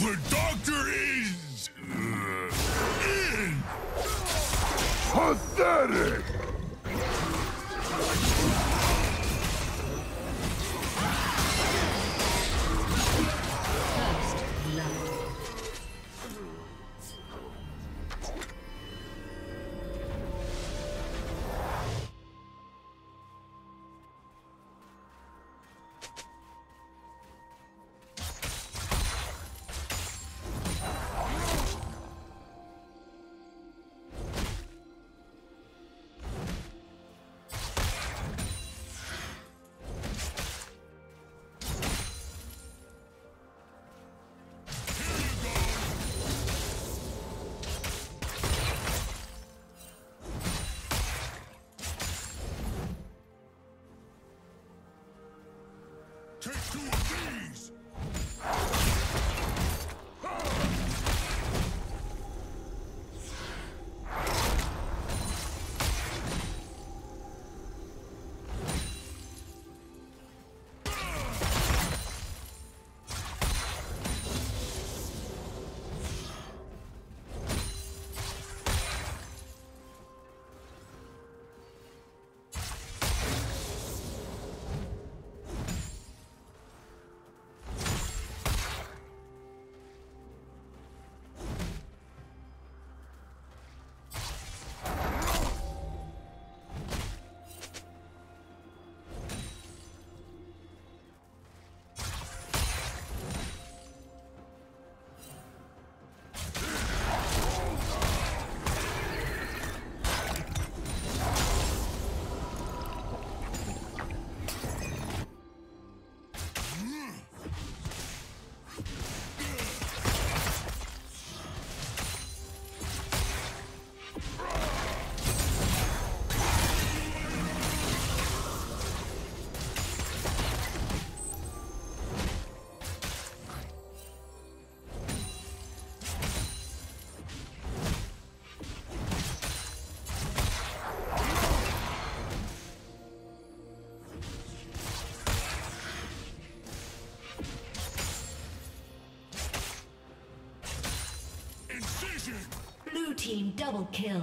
The doctor is... in! Pathetic! Blue team double kill.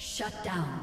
Shut down.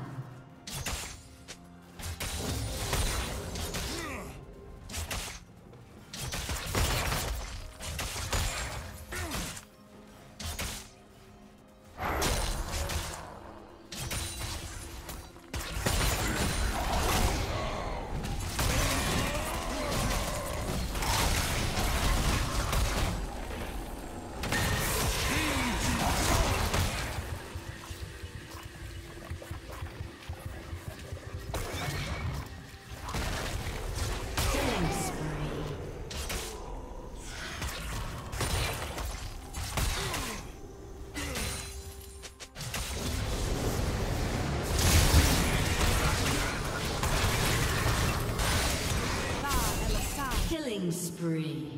Spree.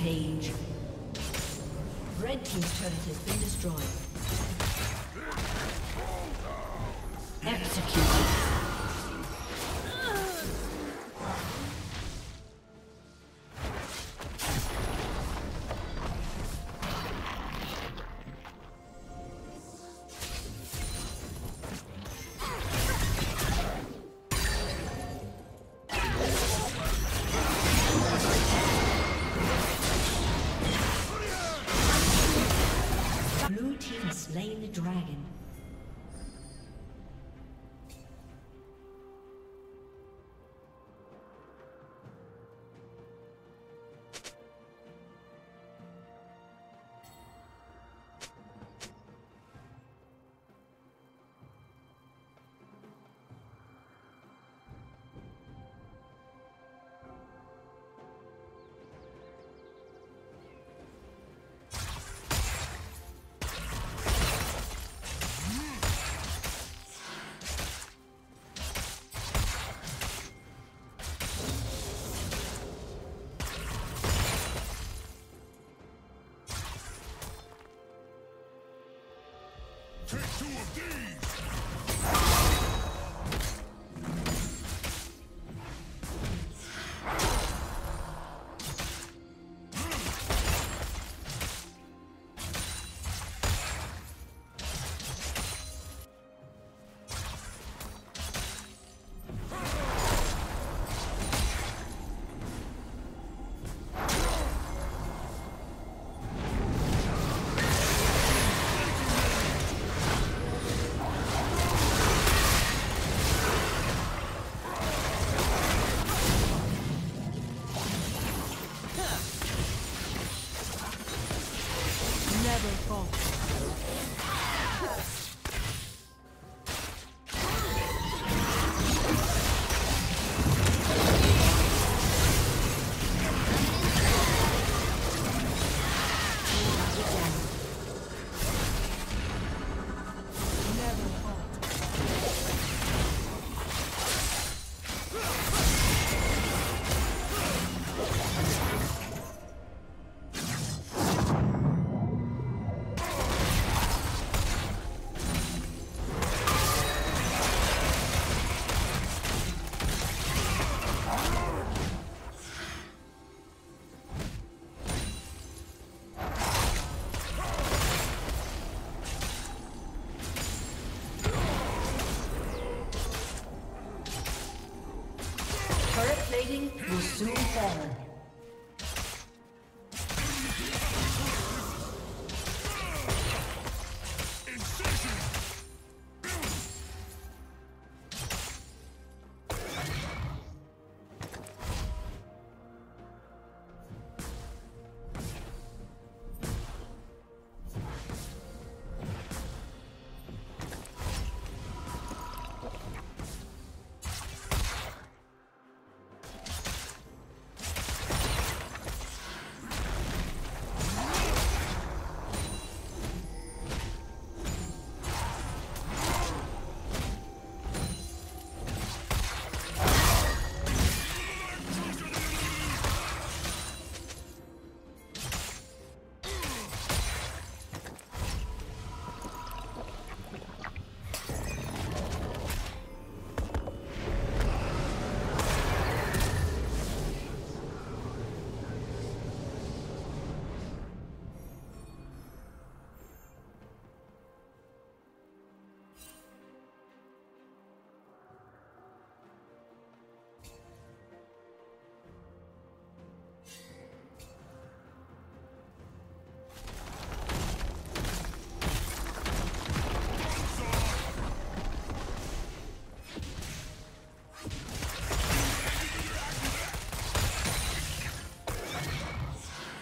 Page. Red team's turret has been destroyed. Executed. Will soon fall.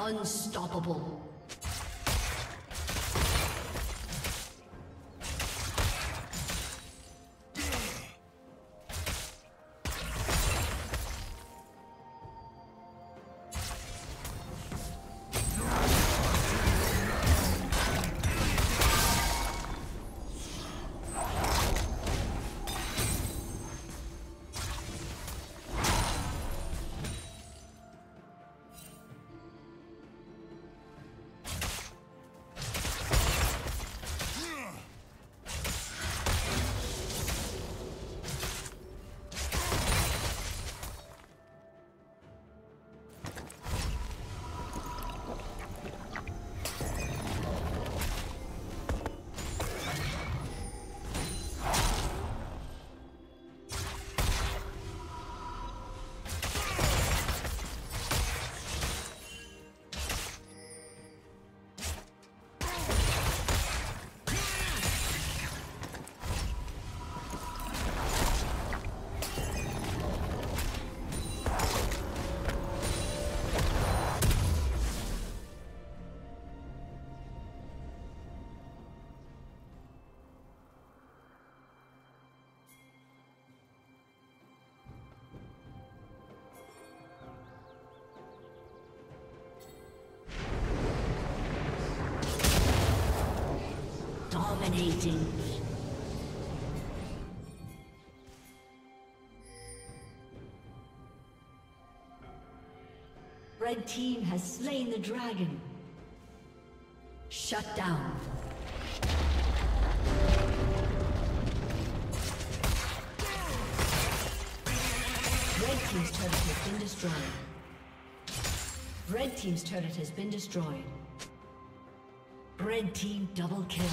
Unstoppable. Dominating. Red team has slain the dragon. Shut down. team's turret has been destroyed. Red team's turret has been destroyed. Red team double kill.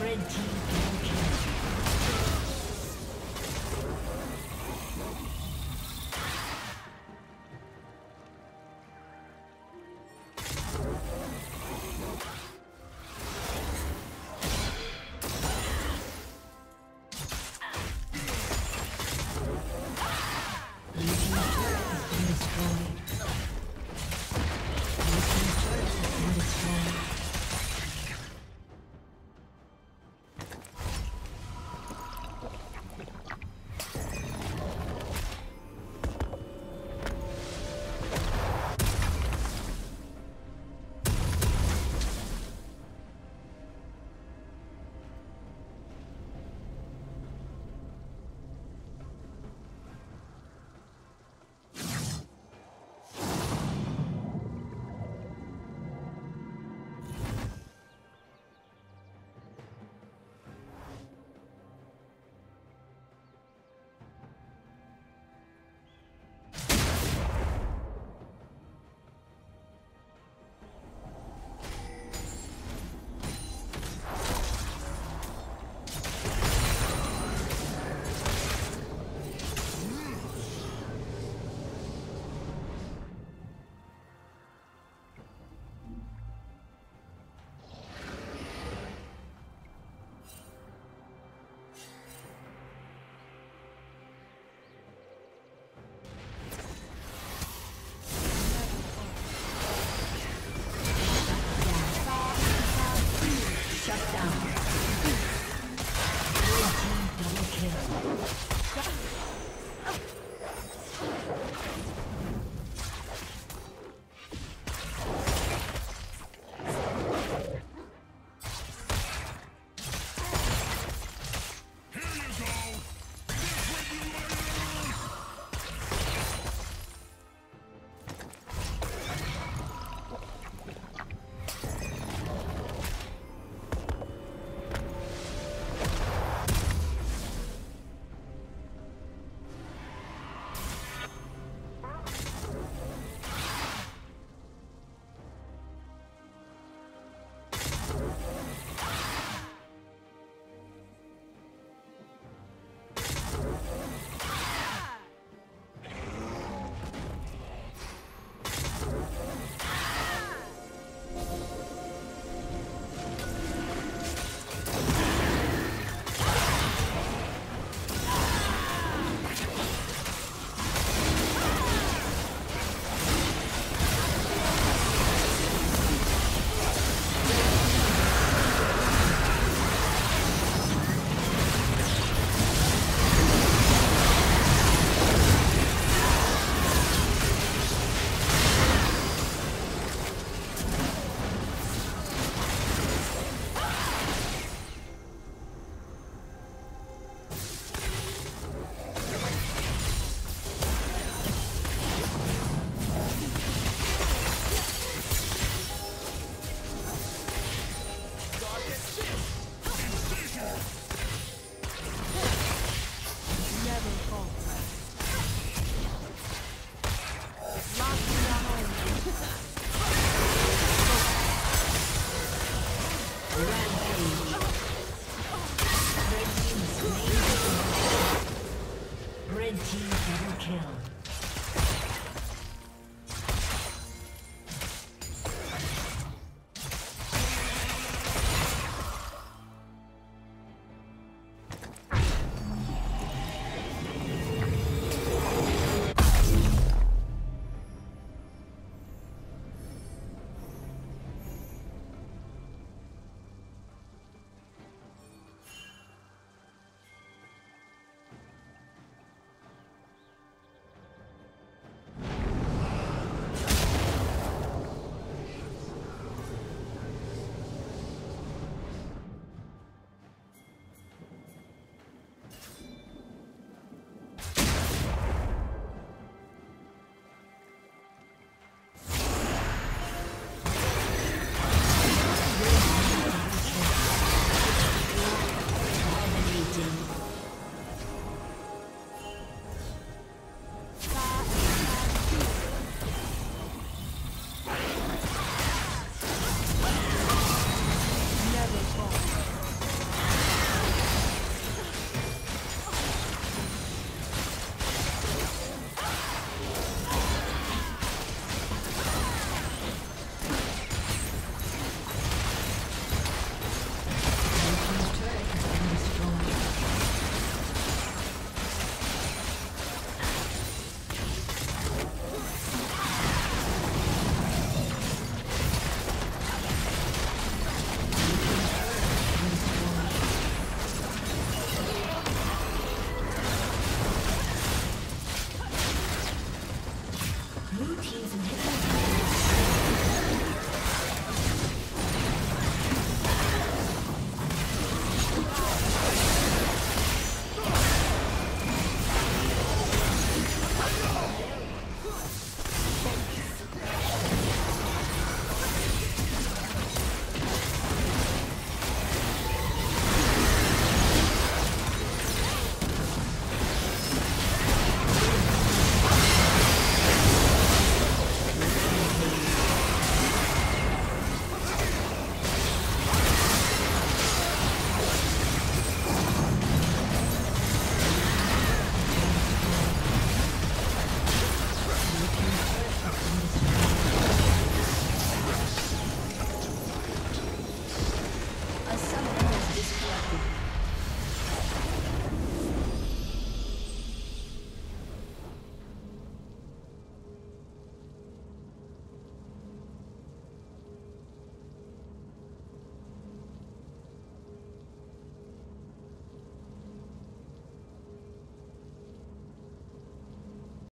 Red team.